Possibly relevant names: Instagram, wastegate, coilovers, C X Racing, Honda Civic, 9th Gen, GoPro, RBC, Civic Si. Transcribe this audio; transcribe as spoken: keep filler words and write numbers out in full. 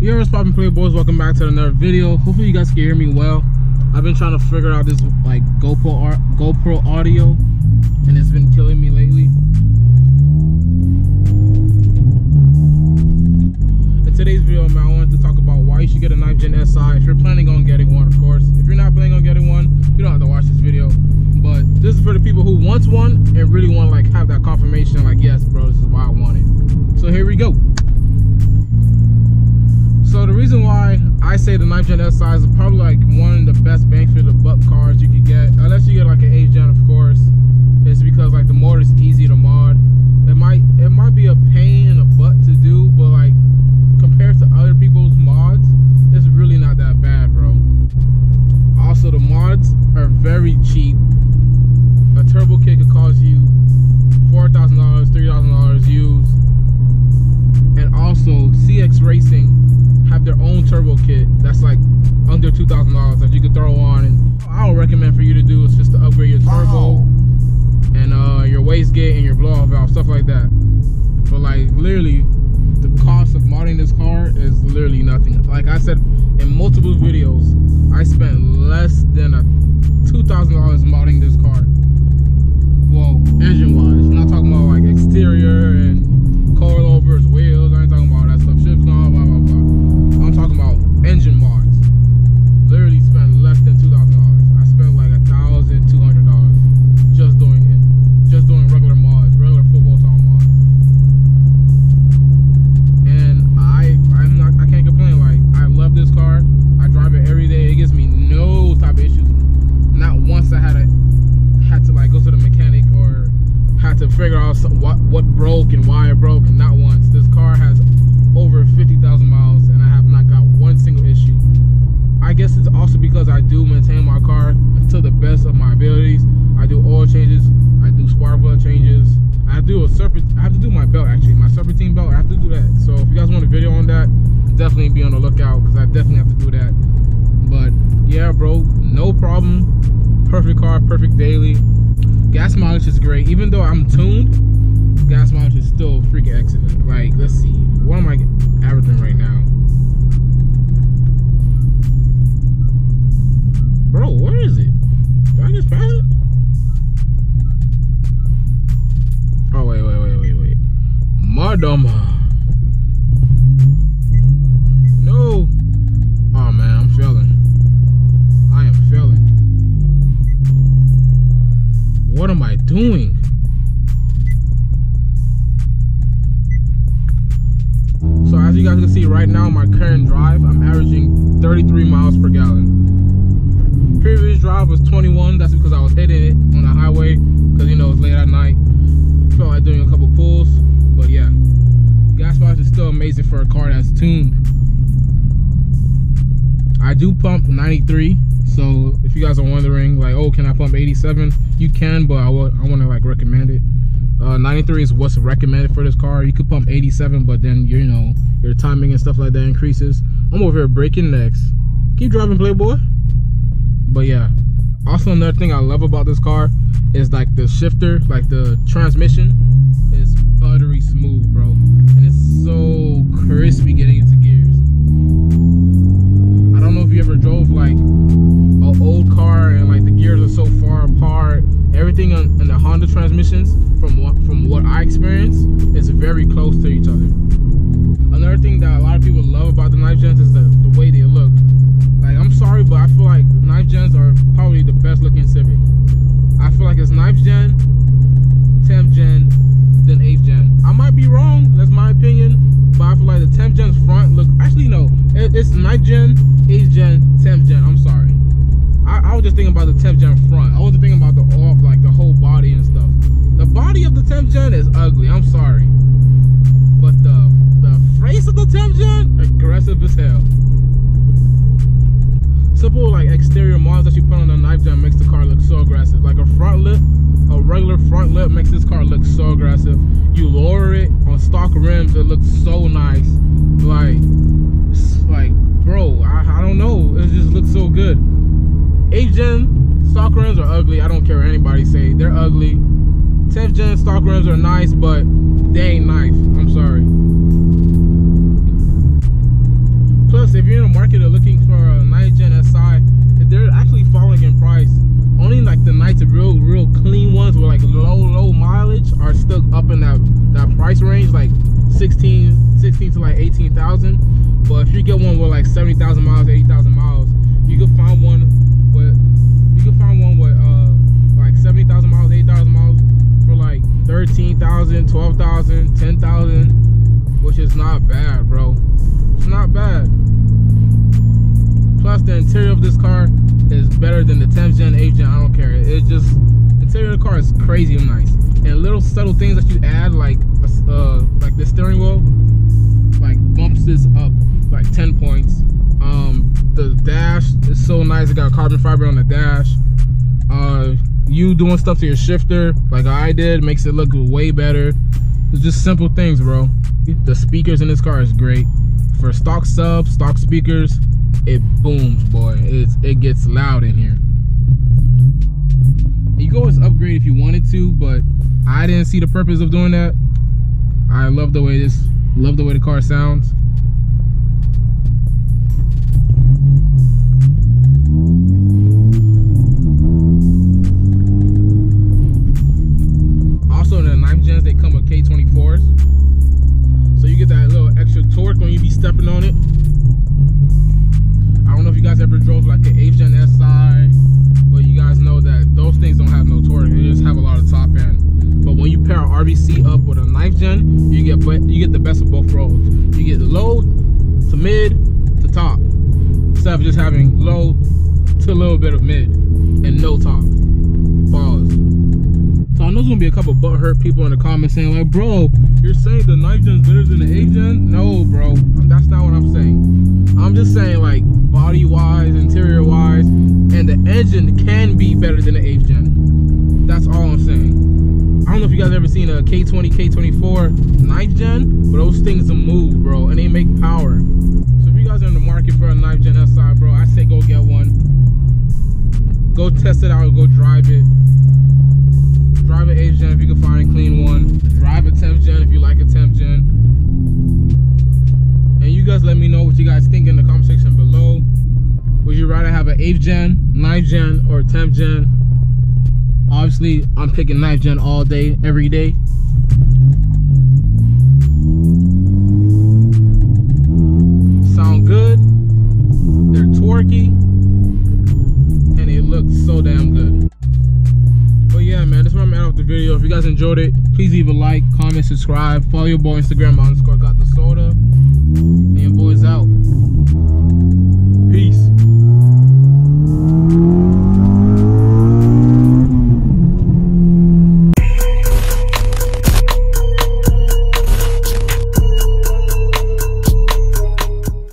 Yo, what's poppin', Play Boys? Welcome back to another video. Hopefully you guys can hear me well. I've been trying to figure out this like GoPro art, GoPro audio, and it's been killing me lately. In today's video, man, I wanted to talk about why you should get a ninth gen S I if you're planning on getting one, of course. If you're not planning on getting one, you don't have to watch this video. But this is for the people who wants one and really want to like have that confirmation, like, yes, bro, this is why I want it. So here we go. So the reason why I say the ninth gen S I is probably like one of the best bang for the buck cards you could get, unless you get like an eighth gen, of course. It's because like the motor is easy to mod. It might it might be a pain in the butt to do, but like compared to other people's mods, it's really not that bad, bro. Also, the mods are very cheap. A turbo kit could cost you four thousand dollars, three thousand dollars used, and also C X Racing have their own turbo kit that's like under two thousand dollars that you could throw on. And I would recommend for you to do is just to upgrade your turbo wow. and uh, your wastegate and your blow-off valve, stuff like that. But like literally, the cost of modding this car is literally nothing. Like I said in multiple videos, I spent less than a two thousand dollars modding this car. Well, engine-wise, I'm not talking about like exterior and coilovers, wheels. I ain't talking about all that stuff. Shifts, blah blah blah blah. I'm talking about engine mods. Literally spent less than two thousand dollars. I spent like a thousand two hundred dollars just doing it, just doing regular mods, regular football style mods. And I, I'm not, I can't complain. Like I love this car. I drive it every day. It gives me no type of issues. Not once I had a, had to like go to the mechanic or had to figure out some, what what broke and why it broke. Not once. This car has over fifty thousand miles and I have not got one single issue. I guess it's also because I do maintain my car to the best of my abilities. I do oil changes, I do spark plug changes, I do a serpent I have to do my belt, actually my serpentine belt. I have to do that. So if you guys want a video on that, definitely be on the lookout because I definitely have to do that. But yeah, bro, no problem. Perfect car, perfect daily. Gas mileage is great. Even though I'm tuned, gas mileage is still freaking excellent. Like, let's see, what am I averaging right now? Bro, where is it? Did I just pass it? Oh, wait, wait, wait, wait, wait. Madama. No. Oh, man, I'm failing. I am failing. What am I doing? So as you guys can see right now, my current drive, I'm averaging thirty-three miles per gallon. Previous drive was twenty-one. That's because I was hitting it on the highway because, you know, it's late at night. Felt like doing a couple pulls, but yeah, gas mileage is still amazing for a car that's tuned. I do pump ninety-three. So if you guys are wondering, like, oh, can I pump eighty-seven? You can, but I, I want to like recommend it. Uh, ninety-three is what's recommended for this car. You could pump eighty-seven, but then, you know, your timing and stuff like that increases. I'm over here breaking necks. Keep driving, Playboy. But yeah, also another thing I love about this car is like the shifter, like the transmission is buttery smooth, bro. And it's so crispy getting into gears. I don't know if you ever drove like an old car and like the gears are so far apart. Everything on, on the Honda transmissions, from what from what I experienced, is very close to each other. Another thing that a lot of people love about the ninth gens is the, the way they look. Like, I'm sorry, but I feel like ninth gens are probably the best looking Civic. I feel like it's ninth gen, tenth gen, then eighth gen. I might be wrong, that's my opinion, but I feel like the tenth gen's front look, actually no, it, it's ninth gen, eighth gen, tenth gen, I'm sorry. I, I was just thinking about the tenth gen front. I wasn't thinking about the off, like the whole body and stuff. The body of the tenth gen is ugly, I'm sorry. But the, the face of the tenth gen, aggressive as hell. Simple like exterior mods that you put on the ninth gen makes the car look so aggressive. Like a front lip, a regular front lip makes this car look so aggressive. You lower it on stock rims, it looks so nice. Like, like bro, I, I don't know, it just looks so good. eighth gen stock rims are ugly. I don't care what anybody say, they're ugly. tenth gen stock rims are nice, but they ain't nice. I'm sorry. like eighteen thousand. But if you get one with like seventy thousand miles, eighty thousand miles, you can find one with you can find one with uh like seventy thousand miles, eighty thousand miles for like thirteen thousand, twelve thousand, ten thousand, which is not bad, bro. It's not bad. Plus, the interior of this car is better than the tenth gen, eighth gen. I don't care. It's just, the interior of the car is crazy nice. And little subtle things that you add, like uh, like the steering wheel, like bumps this up like ten points. Um, the dash is so nice. It got carbon fiber on the dash. Uh, you doing stuff to your shifter, like I did, makes it look way better. It's just simple things, bro. The speakers in this car is great. For stock subs, stock speakers, it booms, boy. It's, it gets loud in here. You can always upgrade if you wanted to, but I didn't see the purpose of doing that. I love the way this, love the way the car sounds. Also, in the ninth gens, they come with K twenty-fours, so you get that little extra torque when you be stepping on it. I don't know if you guys ever drove like an eighth gen S I, but you guys know that those things don't have no torque. They just have a lot of top end. But when you pair an R B C up with a ninth gen, you get you get the best of both worlds. You get the low to mid to top, instead of just having low to a little bit of mid and no top. Pause. So I know there's gonna be a couple butthurt people in the comments saying like, bro, you're saying the ninth gen's better than the eighth gen? No, bro, that's not what I'm saying. I'm just saying like, body wise, interior wise, and the engine can be better than the eighth gen. That's all I'm saying. I don't know if you guys have ever seen a K twenty, K twenty-four, ninth gen, but those things move, bro, and they make power. So if you guys are in the market for a ninth gen S I, bro, I say go get one. Go test it out, go drive it. Drive an eighth gen if you can find a clean one. Drive a tenth gen if you like a tenth gen. And you guys let me know what you guys think in the comment section below. Would you rather have an eighth gen, ninth gen, or tenth gen? Obviously, I'm picking ninth gen all day, every day. Sound good. They're torquey. And they look so damn good. But yeah, man, that's where I'm at with the video. If you guys enjoyed it, please leave a like, comment, subscribe. Follow your boy Instagram, underscore got the soda.